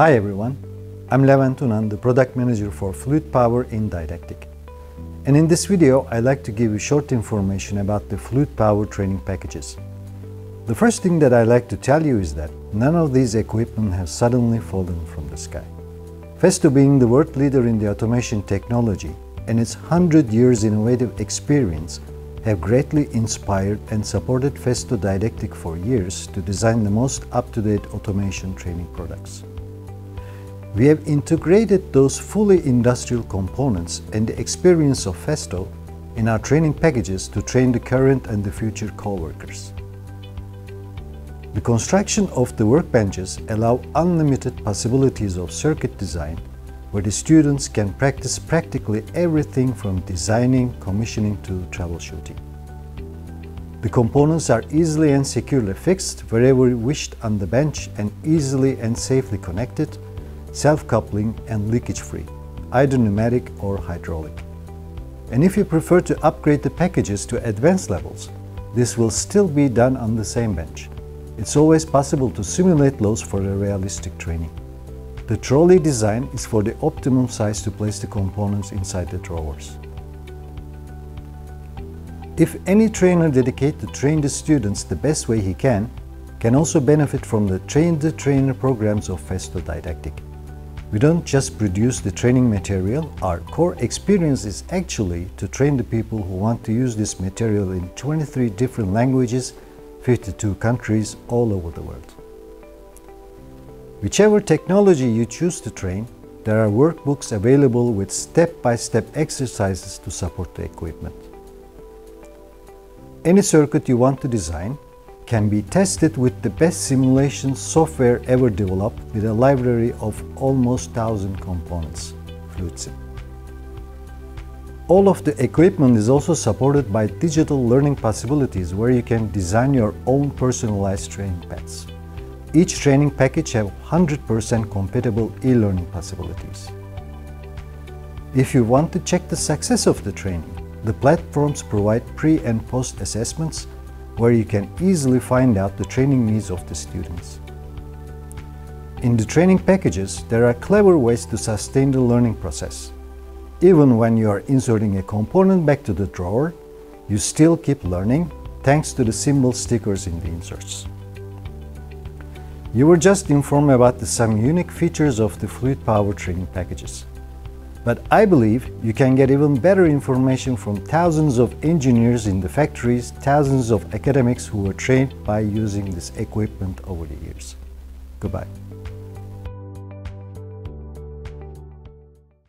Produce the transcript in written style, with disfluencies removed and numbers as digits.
Hi everyone, I'm Levent Unan, the Product Manager for Fluid Power in Didactic. And in this video, I'd like to give you short information about the Fluid Power training packages. The first thing that I'd like to tell you is that none of these equipment has suddenly fallen from the sky. Festo, being the world leader in the automation technology and its 100 years innovative experience, have greatly inspired and supported Festo Didactic for years to design the most up-to-date automation training products. We have integrated those fully industrial components and the experience of Festo in our training packages to train the current and the future co-workers. The construction of the workbenches allow unlimited possibilities of circuit design, where the students can practice practically everything from designing, commissioning to troubleshooting. The components are easily and securely fixed wherever wished on the bench and easily and safely connected, self-coupling and leakage-free, either pneumatic or hydraulic. And if you prefer to upgrade the packages to advanced levels, this will still be done on the same bench. It's always possible to simulate loads for a realistic training. The trolley design is for the optimum size to place the components inside the drawers. If any trainer dedicates to train the students the best way he can also benefit from the train-the-trainer programs of Festo Didactic. We don't just produce the training material, our core experience is actually to train the people who want to use this material in 23 different languages, 52 countries all over the world. Whichever technology you choose to train, there are workbooks available with step-by-step exercises to support the equipment. Any circuit you want to design can be tested with the best simulation software ever developed with a library of almost 1,000 components, FluidSIM. All of the equipment is also supported by digital learning possibilities where you can design your own personalized training paths. Each training package have 100% compatible e-learning possibilities. If you want to check the success of the training, the platforms provide pre- and post-assessments where you can easily find out the training needs of the students. In the training packages, there are clever ways to sustain the learning process. Even when you are inserting a component back to the drawer, you still keep learning thanks to the symbol stickers in the inserts. You were just informed about some unique features of the Fluid Power training packages. But I believe you can get even better information from thousands of engineers in the factories, thousands of academics who were trained by using this equipment over the years. Goodbye.